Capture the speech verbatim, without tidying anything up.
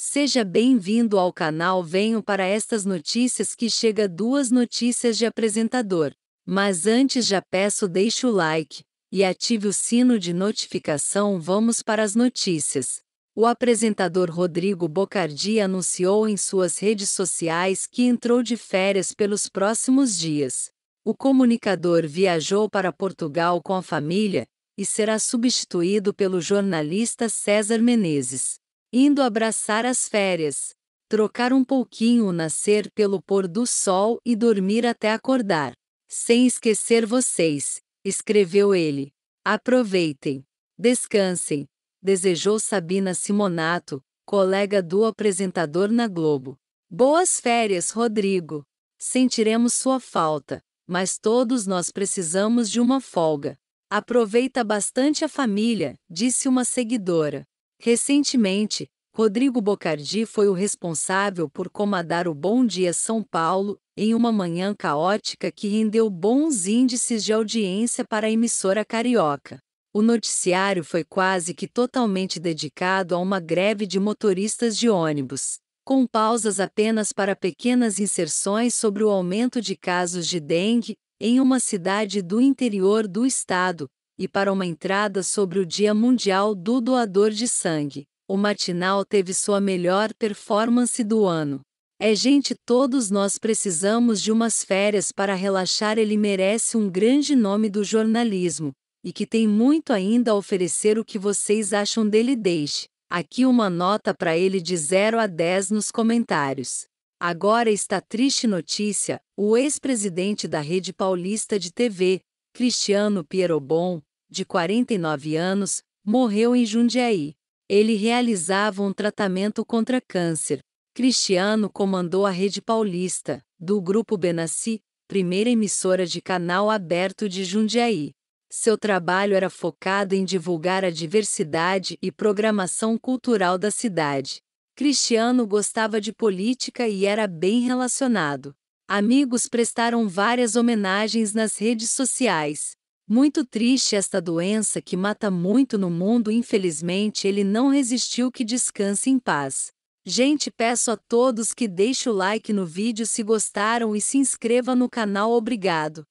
Seja bem-vindo ao canal. Venho para estas notícias que chega duas notícias de apresentador. Mas antes já peço deixe o like e ative o sino de notificação. Vamos para as notícias. O apresentador Rodrigo Bocardi anunciou em suas redes sociais que entrou de férias pelos próximos dias. O comunicador viajou para Portugal com a família e será substituído pelo jornalista César Menezes. Indo abraçar as férias, trocar um pouquinho o nascer pelo pôr do sol e dormir até acordar. Sem esquecer vocês, escreveu ele. Aproveitem, descansem, desejou Sabina Simonato, colega do apresentador na Globo. Boas férias, Rodrigo. Sentiremos sua falta, mas todos nós precisamos de uma folga. Aproveita bastante a família, disse uma seguidora. Recentemente, Rodrigo Bocardi foi o responsável por comandar o Bom Dia São Paulo em uma manhã caótica que rendeu bons índices de audiência para a emissora carioca. O noticiário foi quase que totalmente dedicado a uma greve de motoristas de ônibus, com pausas apenas para pequenas inserções sobre o aumento de casos de dengue em uma cidade do interior do estado, e para uma entrada sobre o Dia Mundial do Doador de Sangue. O matinal teve sua melhor performance do ano. É gente, todos nós precisamos de umas férias para relaxar. Ele merece, um grande nome do jornalismo, e que tem muito ainda a oferecer. O que vocês acham dele? Deixe aqui uma nota para ele de zero a dez nos comentários. Agora está triste notícia, o ex-presidente da Rede Paulista de T V, Cristiano Pierobon, de quarenta e nove anos, morreu em Jundiaí. Ele realizava um tratamento contra câncer. Cristiano comandou a Rede Paulista, do Grupo Benassi, primeira emissora de canal aberto de Jundiaí. Seu trabalho era focado em divulgar a diversidade e programação cultural da cidade. Cristiano gostava de política e era bem relacionado. Amigos prestaram várias homenagens nas redes sociais. Muito triste esta doença que mata muito no mundo. Infelizmente ele não resistiu. Que descanse em paz. Gente, peço a todos que deixem o like no vídeo se gostaram e se inscreva no canal. Obrigado.